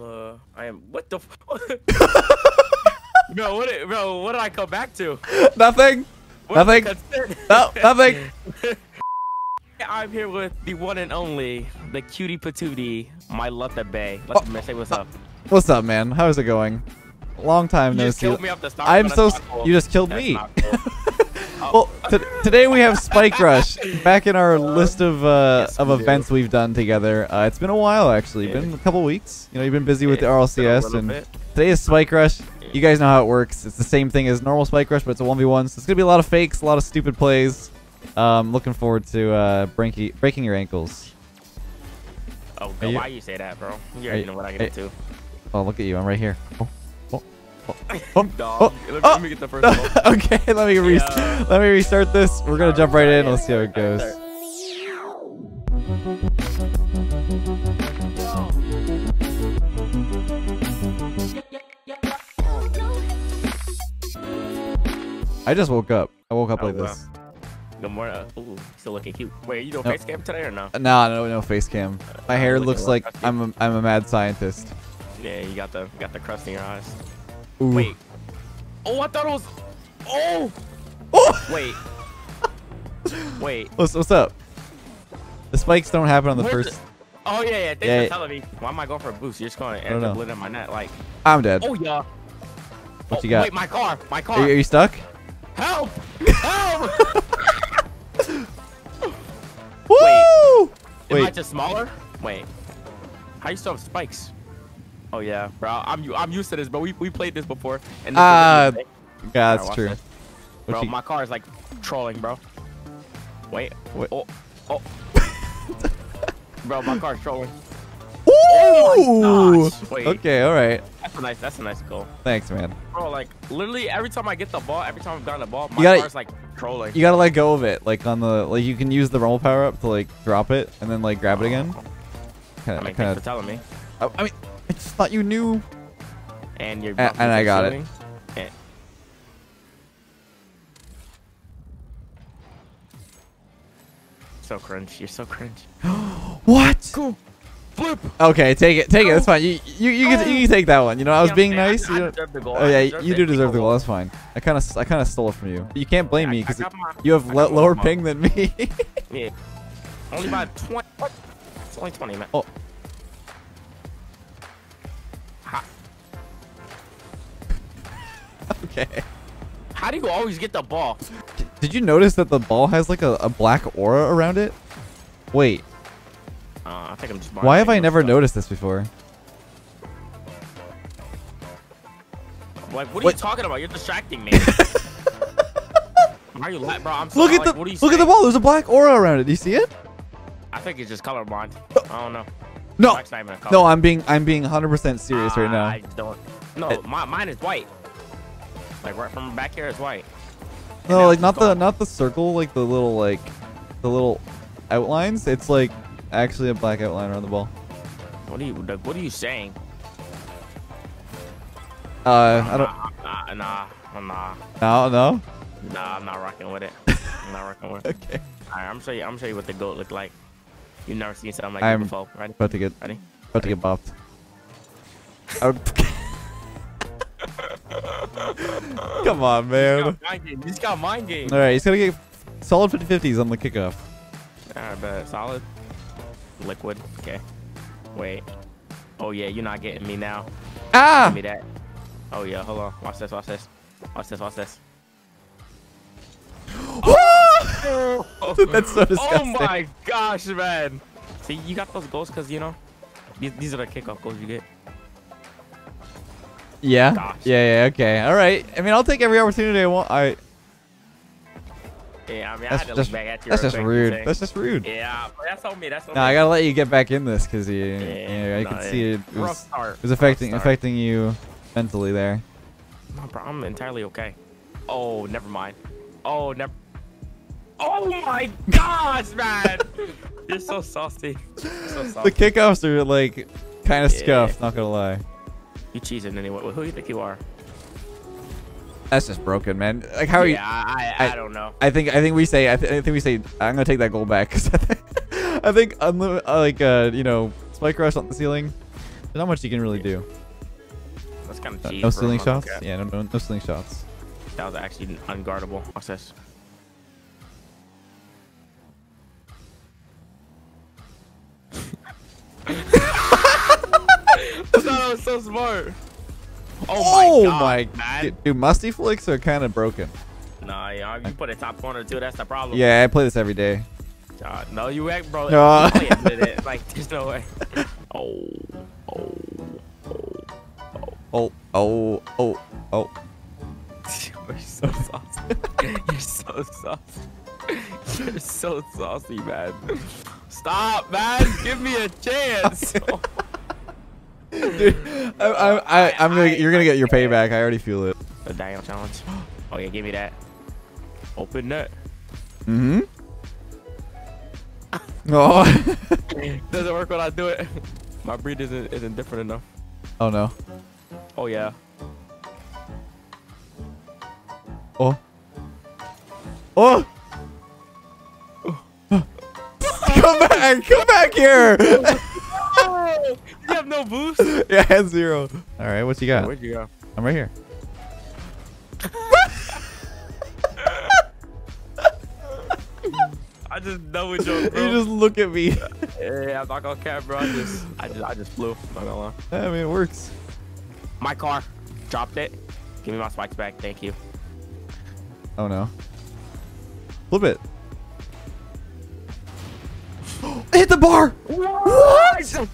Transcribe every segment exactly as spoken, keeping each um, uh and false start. I'm uh I am what the f Bro, what did, bro, what did I come back to? Nothing. What nothing. No, nothing. I'm here with the one and only, the cutie patootie, my Lethamyr. Lethamyr, say what's up. What's up, man? How's it going? Long time you no see. Me up the start I'm so cool. You just killed That's me. Cool. Oh. Well, today we have Spike Rush back in our list of uh, yes, of we events do. we've done together. Uh, it's been a while, actually. Yeah. Been a couple weeks. You know, you've been busy yeah, with the R L C S, and bit. today is Spike Rush. Yeah. You guys know how it works. It's the same thing as normal Spike Rush, but it's a one v one. So it's gonna be a lot of fakes, a lot of stupid plays. Um, looking forward to uh, breaking breaking your ankles. Oh, no, you? Why you say that, bro? You already you, know what I get into. Oh, look at you! I'm right here. Oh. Oh, no, oh, let me get the first one. Okay, let me re yeah. let me restart this. We're gonna jump right in. Let's see how it goes. I just woke up. I woke up oh, like wow. this. Good morning. Ooh, still looking cute. Wait, are you doing no. face cam today or no? No, no, no face cam. My hair looks like I'm a, I'm a mad scientist. Yeah, you got the you got the crust in your eyes. Ooh. Wait. Oh, I thought it was. Oh. Oh. Wait. Wait. What's what's up? The spikes don't happen on the Where's first. The... Oh yeah, yeah. Thanks yeah, for yeah. telling me. Why am I going for a boost? You're just going to end up blitting my net like. I'm dead. Oh yeah. What oh, you got? Wait, my car. My car. Are you, are you stuck? Help! Help! Woo! Wait. Am I just smaller? Wait. How you still have spikes? Oh yeah, bro. I'm I'm used to this, but we we played this before. And this uh, yeah, that's right, true. Bro, my car is like trolling, bro. Wait, wait. Oh, oh. Bro, my car's trolling. Ooh. Oh my gosh. Wait. Okay, all right. That's a nice. That's a nice goal. Thanks, man. Bro, like literally every time I get the ball, every time I've gotten the ball, my gotta, car's like trolling. You gotta let go of it, like on the like you can use the roll power up to like drop it and then like grab it again. Kinda, I mean, kinda, thanks for telling me. I, I mean. I just thought you knew. And you're. And, and I got it. And so cringe. You're so cringe. What? Cool. Flip. Okay, take it. Take oh. it. That's fine. You you you, oh. can, you can take that one. You know, I was yeah, being man, nice. I, I you deserve the goal. Oh yeah, you do deserve the goal. That's fine. I kind of I kind of stole it from you. You can't blame I, me because you have lo lower ping than me. Yeah. Only by twenty. What? It's only twenty, man. Oh. Okay. How do you always get the ball? Did you notice that the ball has like a, a black aura around it? Wait. Uh, I think I'm just Why have I never stuff. noticed this before? Like, what are what? you talking about? You're distracting me. Why are you laughing, bro? I'm so look at like, the look saying? at the ball. There's a black aura around it. Do you see it? I think it's just colorblind. I don't know. No. Black's not even a color. No, I'm being I'm being one hundred percent serious uh, right now. I don't. No, it, my, mine is white. Like right from back here, it's white. And no, like not the not the circle, like the little like the little outlines. It's like actually a black outline around the ball. What are you? Like, what are you saying? Uh, I don't. Nah, nah, nah. No, no. Nah, I'm not rocking with it. I'm not rocking with it. Okay. All right, I'm show you. I'm show you what the goat looked like. You've never seen something like I'm that before. Ready? About to get. Ready? About Ready? to get bopped. I'm Come on, man. He's got mind game. game. Alright, he's gonna get solid fifty fifties on the kickoff. Alright, but solid. Liquid. Okay. Wait. Oh, yeah, you're not getting me now. Ah! Give me that. Oh, yeah, hold on. Watch this, watch this. Watch this, watch this. Oh! That's so disgusting. Oh, my gosh, man. See, you got those goals because, you know, these, these are the kickoff goals you get. Yeah. Gosh. Yeah. Yeah. Okay. All right. I mean, I'll take every opportunity I want. I. Yeah. I mean, I had to look back at you. That's just rude. That's just rude. Yeah. That's on me. That's on me. No, I gotta let you get back in this because you. Yeah. yeah I no, can yeah. see it. It was, it was affecting affecting you mentally there. No, bro, I'm entirely okay. Oh, never mind. Oh, never. Oh my gosh, man! You're so saucy. You're so saucy. The kickoffs are like kind of yeah. scuffed. Not gonna lie. You cheesing anyway? Who do you think you are? That's just broken, man. Like how? Are yeah, you, I, I I don't know. I think I think we say I, th I think we say I'm gonna take that goal back because I, I think unlimited uh, like uh you know Spike Rush on the ceiling. There's not much you can really do. That's kind of cheap. No stealing shots? Cat. Yeah, no, no, no stealing shots. That was actually an unguardable process. I thought I was so smart. Oh, oh my God, my dude, dude, musty flicks are kind of broken. Nah, yeah, if you put a top corner too, that's the problem. Yeah, I play this every day. God, no, you act, bro. No. You play it with it. Like, there's no way. Oh, oh, oh, oh, oh, oh, oh. You're so saucy. You're so saucy. You're so saucy, man. Stop, man. Give me a chance. Oh. Dude, I, I, I, I'm gonna, you're gonna get your payback. I already feel it. The Daniel challenge. Oh yeah, give me that. Open that. Mm-hmm. Oh. Doesn't work when I do it. My breed isn't isn't different enough. Oh no. Oh yeah. Oh. Oh. Come back! Come back here! You have no boost? Yeah, I had zero. All right, what you got? Where'd you go? I'm right here. I just know it's your bro. You just look at me. Yeah, I'm not gonna cap, bro. I just, I just, I just flew. Not gonna lie. I mean, it works. My car dropped it. Give me my spikes back. Thank you. Oh no. Flip it. I hit the bar. What?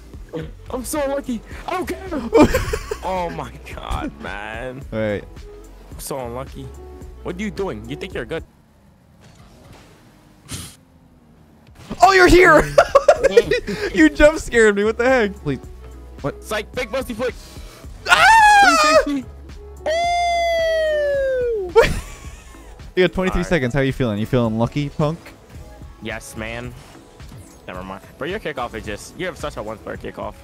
I'm so lucky. I don't care. Oh my God, man. All right. I'm so unlucky. What are you doing? You think you're good? Oh, you're here. You jump scared me. What the heck? Please. What? Psych. Big musty flick. Ah! You got twenty-three right. seconds. How are you feeling? You feeling lucky, punk? Yes, man. Never mind. Bro, your kickoff is just... You have such a one-player kickoff.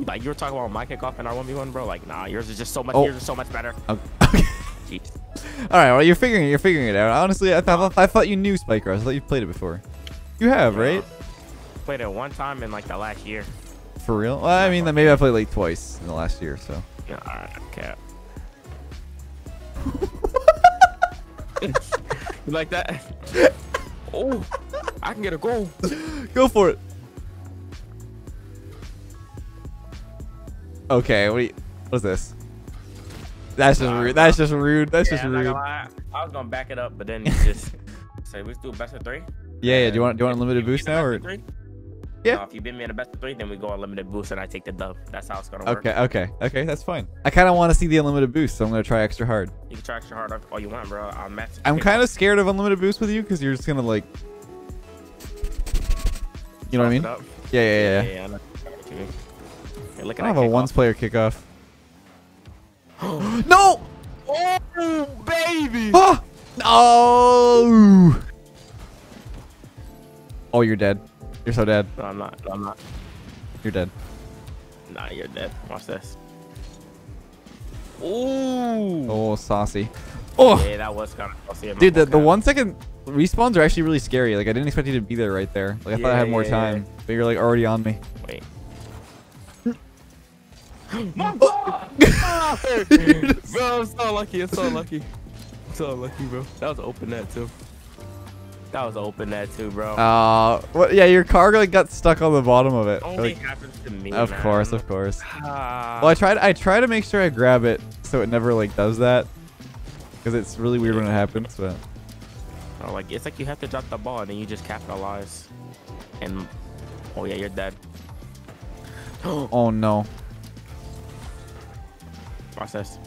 Like, you were talking about my kickoff and our one v one, bro. Like, nah, yours is just so much... Oh. Yours is so much better. Okay. Jeez. All right, well, you're figuring it. You're figuring it out. Honestly, I thought I thought you knew Spike Rush. I thought you played it before. You have, yeah. Right? Played it one time in, like, the last year. For real? Well, I mean, maybe I played, like, twice in the last year, so... Yeah, all right, okay. You like that? Oh... I can get a goal. Go for it. Okay, what? You, what's this? That's just nah, rude. That's just rude. That's yeah, just rude. I was gonna back it up, but then you just say we do a best of three. Yeah, yeah. Do you want do you want unlimited boost now or? Yeah. No, if you beat me in a best of three, then we go unlimited boost, and I take the dub. That's how it's gonna work. Okay, okay, okay. That's fine. I kind of want to see the unlimited boost, so I'm gonna try extra hard. You can try extra hard all you want, bro. I'm match. I'm kind of scared of unlimited boost with you because you're just gonna like. You know what I mean? Yeah, yeah, yeah. yeah, yeah I, know. Hey, look at I have a ones-player kickoff. No! Oh, baby! Oh! No! Oh, you're dead. You're so dead. No, I'm not. No, I'm not. You're dead. Nah, you're dead. Watch this. Ooh! Oh, saucy. Oh! Yeah, that was kind of saucy. Dude, the, the one-second... Respawns are actually really scary. Like I didn't expect you to be there right there. Like I yeah, thought I had more yeah, time, yeah. But you're like already on me. Wait. Bro, I'm so lucky. I'm so lucky. I'm so lucky, bro. That was an open net too. That was an open net too, bro. Uh, what? Yeah, your car like got stuck on the bottom of it. Only like, happens to me. Of man. course, of course. Ah. Well, I tried. I try to make sure I grab it so it never like does that, because it's really weird yeah. when it happens, but. Oh, like it's like you have to drop the ball and then you just capitalize. And oh yeah, you're dead. Oh no. Process.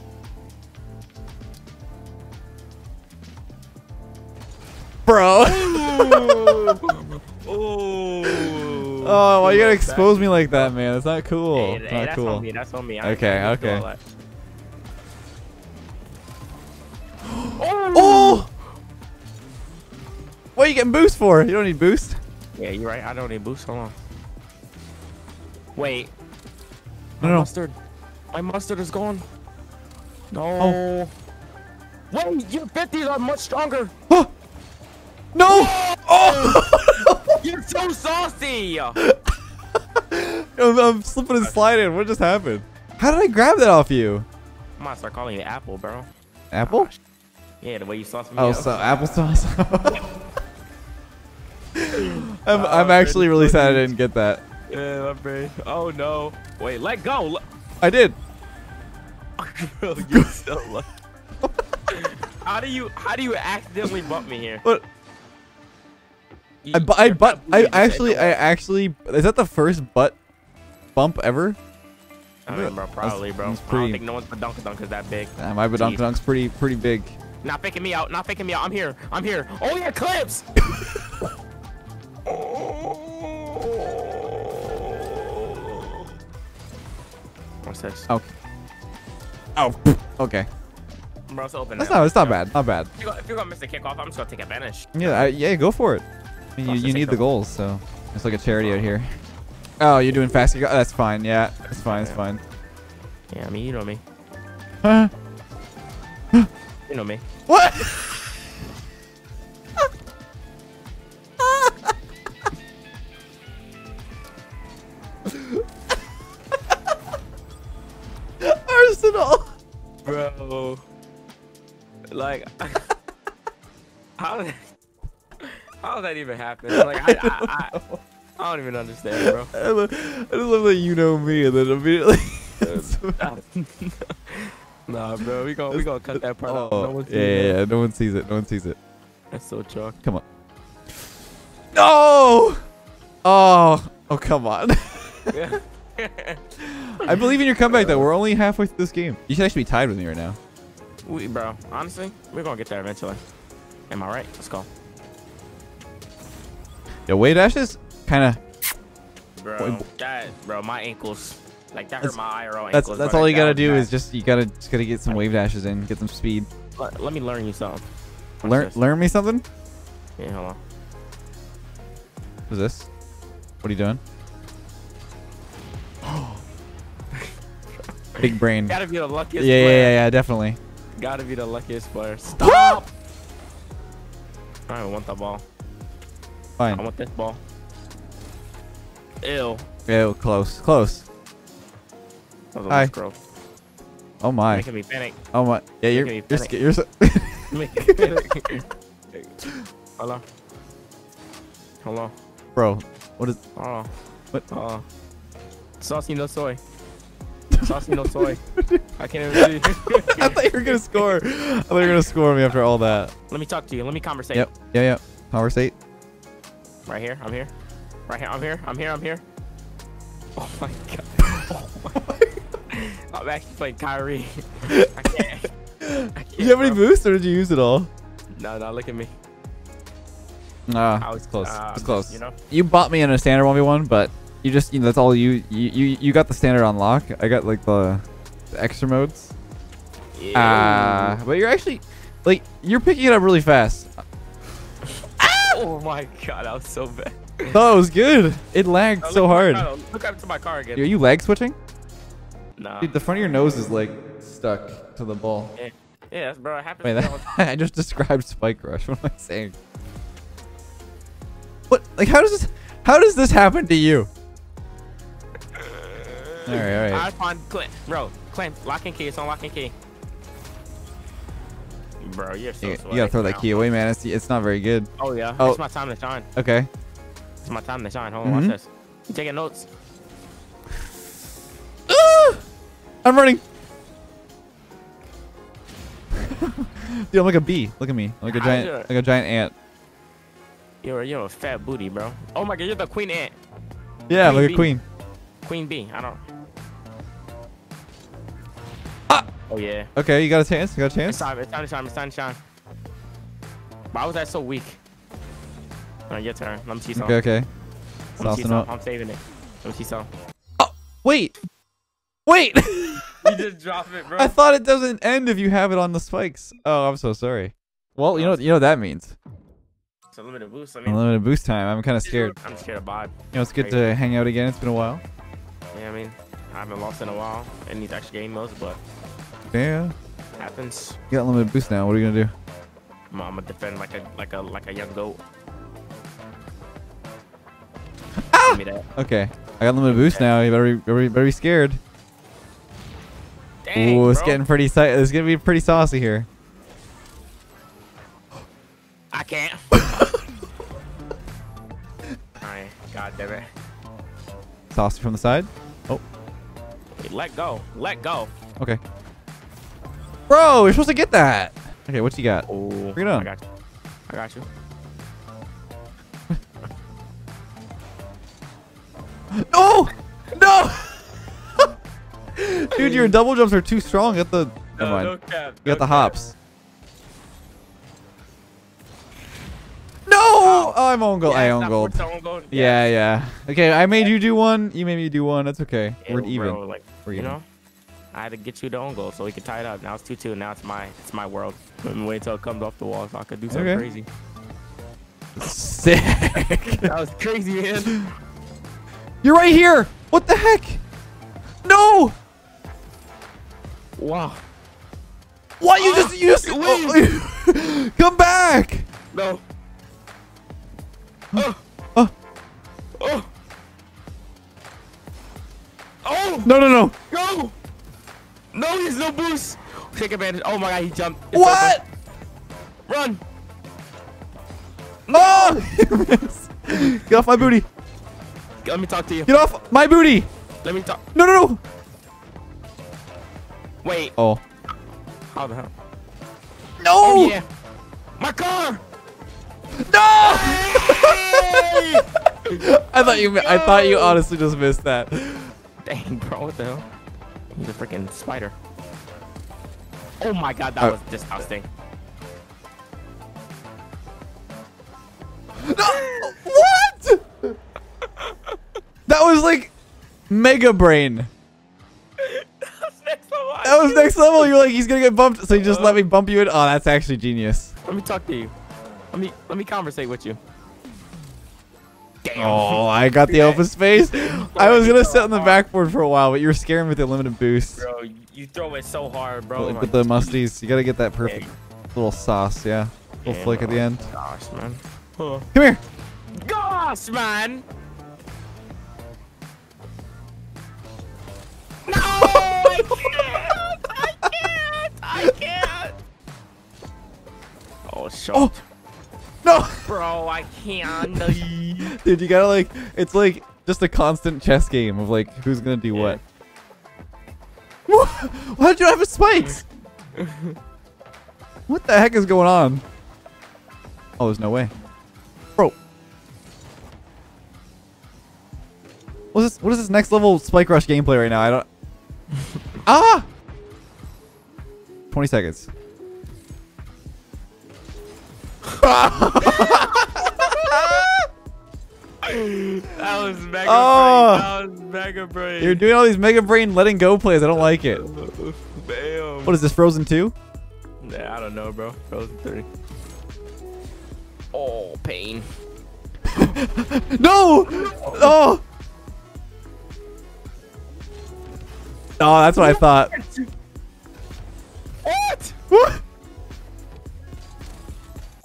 Bro. Oh. Oh, why you gotta expose me like that, man? It's not cool. Hey, hey, not that's cool. on me. That's on me. I okay. Okay. What are you getting boost for? You don't need boost. Yeah, you're right. I don't need boost. Hold on. Wait. No, My no. mustard. My mustard is gone. No. Oh. Wait, your fifties are much stronger. Oh. No. Oh. You're so saucy. I'm, I'm slipping and sliding. What just happened? How did I grab that off you? I'm gonna start calling you Apple, bro. Apple? Gosh. Yeah, the way you sauce me. Oh, out. So applesauce. I'm, oh, I'm actually really goodness. sad I didn't get that. Yeah, I'm oh no! Wait, let go. I did. Bro, you're so lucky. How do you how do you accidentally bump me here? What? You, I but I but I actually I actually is that the first butt bump ever? I mean, bro, probably, that's, bro. That's pretty, I don't think no one's badonka dunk is that big. Nah, my badonka dunk's pretty pretty big. Not faking me out. Not faking me out. I'm here. I'm here. Oh yeah, clips. Oh. What's this? Okay. Oh. Okay. Bro, it's open. That's now. not. It's not yeah. bad. Not bad. If you're, if you're gonna miss the kickoff, I'm just gonna take advantage. Yeah. I, yeah. Go for it. I mean, you you need the goals, so it's like a charity oh. out here. Oh, you're doing fast. Kickoff? That's fine. Yeah. That's fine. It's yeah. fine. Yeah. I mean, you know me. Huh? You know me. What? Arsenal. Bro. Like, how did that, how did that even happen? Like, I, I, I, I, I don't even understand, bro. I, love, I just love that you know me, and then immediately. Nah, bro, we gonna we gonna cut that part oh, out. No one sees yeah, it. yeah, no one sees it. No one sees it. That's so chalk. Come on. No. Oh, oh, come on. I believe in your comeback. Though we're only halfway through this game. You should actually be tied with me right now. We, bro, honestly, we're gonna get there eventually. Am I right? Let's go. Yo, wave dashes, kind of. Bro, that, bro, my ankles. Like that that's, hurt my I R L ankles. That's, that's all you gotta do is just you gotta just gotta get some wave dashes in, get some speed. Let, let me learn you something. What's learn this? learn me something. Yeah, hold on. What's this? What are you doing? Oh, big brain. Gotta be the luckiest. Yeah, player. yeah, yeah, definitely. Gotta be the luckiest player. Stop! I don't want the ball. Fine. I want this ball. Ew. Ew, close, close. Hi. Oh my. Making me panic. Oh my. Yeah, you're. You're scared. You're so. Hello. Hello. Bro, what is? Oh. What? Oh. Saucy no soy. Saucy no soy. I can't even see. I thought you were gonna score. I thought you were gonna score me after all that. Let me talk to you. Let me conversate. Yep. Yeah. Yeah. Conversate. Right here. I'm here. Right here. I'm here. I'm here. I'm here. Oh my god. Oh my god. I'm actually playing Kyrie. I can't. I can't. Did you have bro. any boosts or did you use it all? No, no, look at me. Nah, I was close. Uh, it's close. You know, you bought me in a standard one v one, but you just, you know, that's all you, you, you, you got the standard on lock. I got like the, the extra modes. Yeah. Uh, but you're actually, like, you're picking it up really fast. Oh my god, that was so bad. Oh, it was good. It lagged no, so hard. Car, look up to my car again. Are you lag switching? Nah. Dude, the front of your nose is like stuck to the ball. Yeah, yeah bro. It happens. Wait, that, I just described Spike Rush. What am I saying? What? Like, how does this? How does this happen to you? all right, all right. I find Clint, bro. Clint, lock and key. It's on lock and key. Bro, you're so. You, you gotta throw now. that key away, man. It's it's not very good. Oh yeah. Oh. It's my time to shine. Okay. It's my time to shine. Hold on, mm-hmm. watch this. You taking notes? I'm running. Dude, I'm like a bee. Look at me. I'm like a giant, like a giant ant. You're you're a fat booty, bro. Oh my god, you're the queen ant. Yeah, queen like bee. a queen. Queen bee. I don't. Ah. Oh yeah. Okay, you got a chance. You got a chance. It's time. It's time to shine. It's time to shine. Why was that so weak? All right, your turn. Let me see something. Okay, okay. Let me see something. I'm saving it. Let me see something. Oh wait. Wait. You just drop it, bro. I thought it doesn't end if you have it on the spikes. Oh, I'm so sorry. Well, you know, you know what that means. It's a limited boost. I mean, limited boost time. I'm kind of scared. I'm scared of Bob. You know, it's good to hang out again. It's been a while. Yeah, I mean, I haven't lost in a while in these extra game modes, but yeah, happens. You got limited boost now. What are you gonna do? I'm, I'm gonna defend like a like a like a young goat. Ah! Give me that. Okay. I got limited boost now. You better be very, very scared. Dang, Ooh, it's bro. getting pretty. It's gonna be pretty saucy here. I can't. Alright, god damn it. Saucy from the side. Oh. Wait, let go. Let go. Okay. Bro, you're supposed to get that. Okay, what you got? Oh, bring it on. I got you. I got you. No! No! Dude, your double jumps are too strong at the... No, never mind. No cap, you got no the cap. hops. No! Oh, oh I'm on gold. Yeah, I own gold. gold. Yeah, yeah, yeah. Okay, I made you do one. You made me do one. That's okay. Ew, We're even. Bro, like, We're even. You know, I had to get you to own gold so we could tie it up. Now it's two two. Now it's my, it's my world. Couldn't wait till it comes off the wall so I could do something okay. crazy. Sick. That was crazy, man. You're right here! What the heck? No! Wow. What? You oh, just... You just oh, come back! No. Oh. Oh. Oh. Oh. No, no, no. No. No, there's no boost. Take advantage. Oh, my God. He jumped. It's what? Open. Run. No! Oh. Get off my booty. Let me talk to you. Get off my booty. Let me talk. No, no, no. Wait. Oh. How the hell? No. Oh, yeah. My car. No. Hey. I thought you. I thought you honestly just missed that. Dang, bro. What the hell? He's a freaking spider. Oh my God, that oh. was disgusting. No. What? That was like mega brain. That was next level. That was next level. You're like, he's gonna get bumped, so you just uh, let me bump you in. Oh, that's actually genius. Let me talk to you. Let me let me conversate with you. Damn. Oh, I got the open space. I was gonna sit on the backboard for a while, but you were scaring me with the limited boost. Bro, you throw it so hard, bro. With the musties, you gotta get that perfect little sauce, yeah. Little flick at the end. Gosh, man. Come here. Gosh, man. No, I can't! I can't! I can't! Oh, shot. Oh. No! Bro, I can't. Dude, you gotta like, it's like just a constant chess game of like, who's gonna do yeah. what. Why did you have spikes? What the heck is going on? Oh, there's no way. Bro. What is this, what is this next level Spike Rush gameplay right now? I don't... Ah! twenty seconds. That was mega oh. brain. That was mega brain. You're doing all these mega brain letting go plays. I don't like it. Damn. What is this, Frozen two? Nah, I don't know, bro. Frozen three. Oh, pain. No! Oh! Oh, that's what I thought. What? What?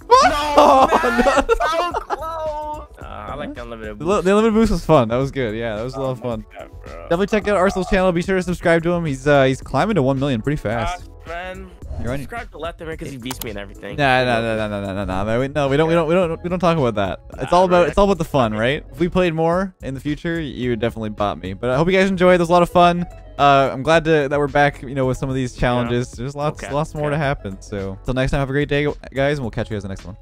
What? No, oh, man, no. So close. Uh, I like the unlimited boost. The unlimited boost was fun. That was good. Yeah, that was a lot of fun. God, definitely check out Arsenal's channel. Be sure to subscribe to him. He's uh, he's climbing to one million pretty fast. Uh, man, You're subscribe to Lethamyr because he beats me and everything. Nah, nah, nah, nah, nah, nah, nah, nah. We, no, we don't, we don't, we don't, we don't talk about that. It's all about, it's all about the fun, right? If we played more in the future, you would definitely bot me. But I hope you guys enjoyed. It was a lot of fun. Uh, I'm glad to, that we're back, you know, with some of these challenges. Yeah. There's lots, okay. lots more okay. to happen. So, until next time, have a great day, guys, and we'll catch you guys in the next one.